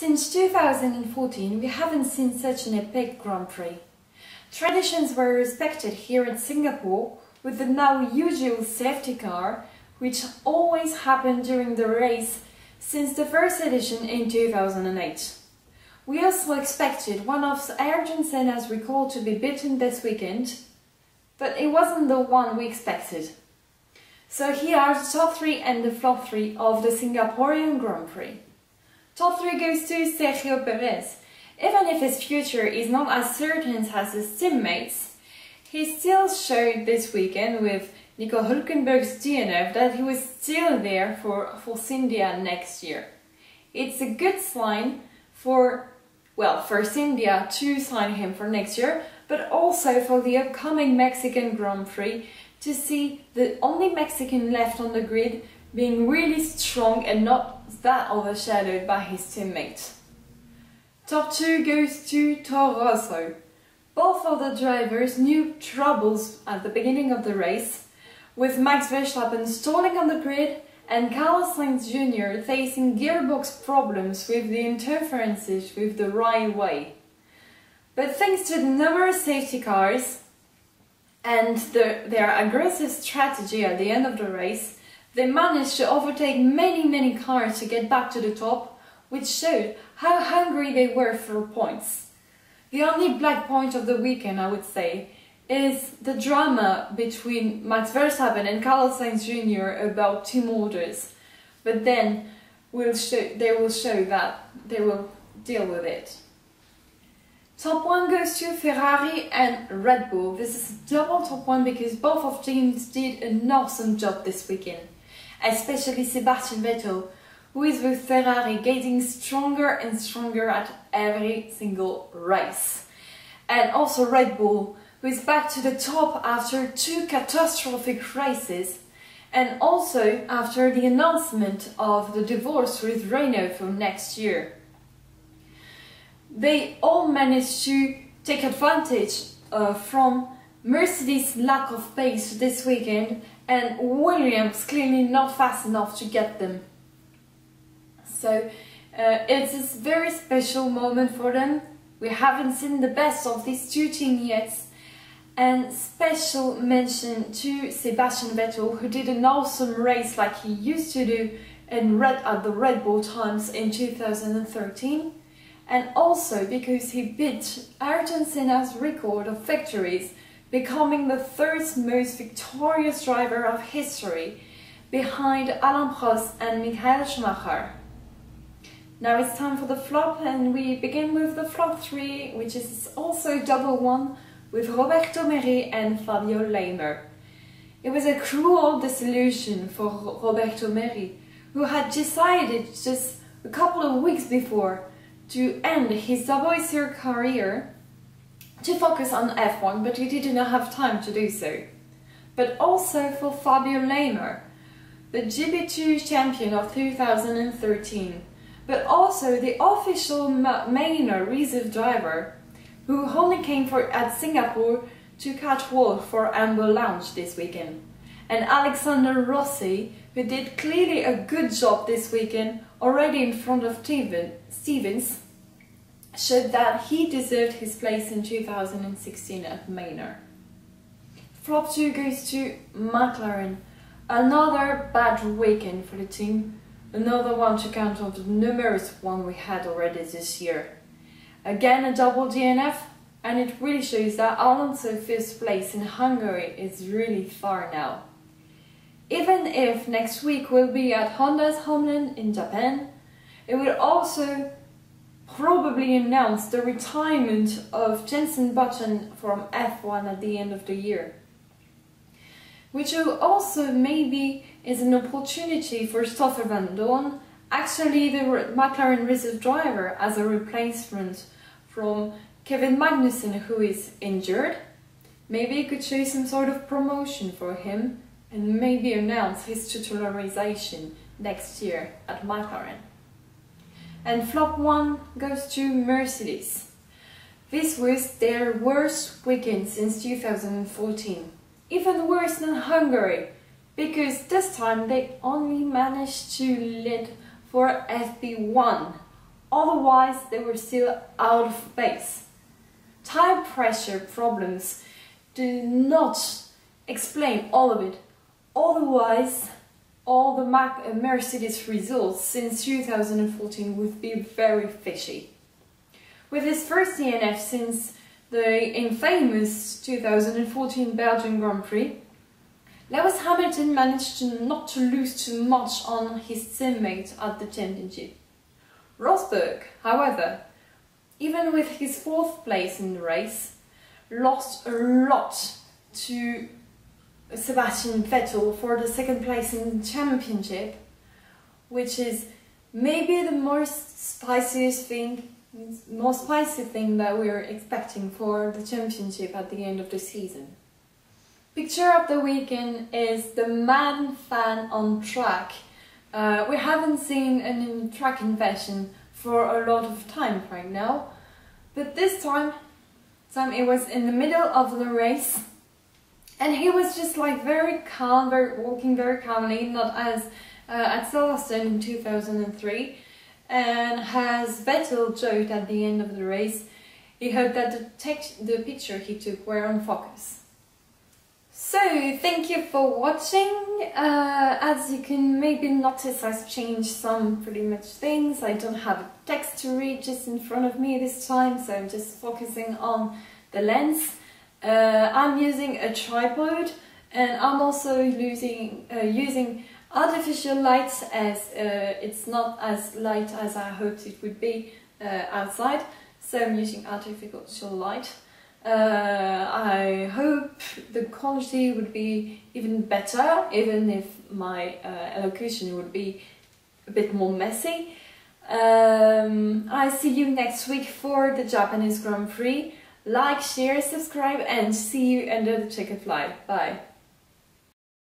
Since 2014, we haven't seen such an epic Grand Prix. Traditions were respected here in Singapore with the now usual safety car, which always happened during the race since the first edition in 2008. We also expected one of Ayrton Senna's record to be beaten this weekend, but it wasn't the one we expected. So here are the top 3 and the flop 3 of the Singaporean Grand Prix. Top 3 goes to Sergio Perez. Even if his future is not as certain as his teammates, he still showed this weekend with Nico Hülkenberg's DNF that he was still there for Force India next year. It's a good sign for India to sign him for next year, but also for the upcoming Mexican Grand Prix to see the only Mexican left on the grid being really strong and not that overshadowed by his teammate. Top 2 goes to Toro Rosso. Both of the drivers knew troubles at the beginning of the race, with Max Verstappen stalling on the grid and Carlos Sainz Jr. facing gearbox problems with the interferences with the right way. But thanks to the numerous safety cars and their aggressive strategy at the end of the race, they managed to overtake many cars to get back to the top, which showed how hungry they were for points. The only black point of the weekend, I would say, is the drama between Max Verstappen and Carlos Sainz Jr. about team orders, but then they will show that they will deal with it. Top 1 goes to Ferrari and Red Bull. This is double top 1 because both of teams did an awesome job this weekend, especially Sebastian Vettel, who is with Ferrari getting stronger and stronger at every single race, and also Red Bull, who is back to the top after 2 catastrophic races and also after the announcement of the divorce with Renault for next year. They all managed to take advantage from Mercedes' lack of pace this weekend and Williams clearly not fast enough to get them. So it's a very special moment for them. We haven't seen the best of these two teams yet. And special mention to Sebastian Vettel, who did an awesome race like he used to do at the Red Bull times in 2013, and also because he beat Ayrton Senna's record of victories, becoming the 3rd most victorious driver of history, behind Alain Prost and Michael Schumacher. Now it's time for the flop, and we begin with the flop 3, which is also double 1, with Roberto Merhi and Fabio Leimer. It was a cruel disillusion for Roberto Merhi, who had decided just a couple of weeks before to end his double-zero career to focus on F1, but he did not have time to do so. But also for Fabio Leimer, the GB2 champion of 2013, but also the official Manor reserve driver, who only came at Singapore to catch walk for Amber Lounge this weekend, and Alexander Rossi, who did clearly a good job this weekend already in front of Stevens, showed that he deserved his place in 2016 at Manor. Flop 2 goes to McLaren. Another bad weekend for the team, another one to count on the numerous one we had already this year. Again a double DNF, and it really shows that Alonso's 5th place in Hungary is really far now. Even if next week will be at Honda's homeland in Japan, it will also probably announce the retirement of Jenson Button from F1 at the end of the year, which will also maybe is an opportunity for Stoffel Vandoorne, actually the McLaren reserve driver, as a replacement from Kevin Magnussen, who is injured. Maybe it could show some sort of promotion for him and maybe announce his titularization next year at McLaren. And flop 1 goes to Mercedes. This was their worst weekend since 2014, even worse than Hungary, because this time they only managed to lead for FP1 otherwise they were still out of pace. Tire pressure problems do not explain all of it, otherwise all the Mercedes results since 2014 would be very fishy. With his first DNF since the infamous 2014 Belgian Grand Prix, Lewis Hamilton managed not to lose too much on his teammate at the championship. Rosberg, however, even with his fourth place in the race, lost a lot to Sebastian Vettel for the second place in the championship, which is maybe the most spicy thing that we're expecting for the championship at the end of the season. Picture of the weekend is the mad fan on track. We haven't seen a new track invasion for a lot of time right now, but this time it was in the middle of the race, and he was just like walking very calmly, not as at Silverstone in 2003, and as Vettel joked at the end of the race, he hoped that the picture he took were on focus. So, thank you for watching. As you can maybe notice, I've changed some pretty much things. I don't have a text to read just in front of me this time, so I'm just focusing on the lens. I'm using a tripod, and I'm also using artificial light, as it's not as light as I hoped it would be outside, so I'm using artificial light. I hope the quality would be even better, even if my elocution would be a bit more messy. I see you next week for the Japanese Grand Prix. Like, share, subscribe, and see you under the checkered flag. Bye.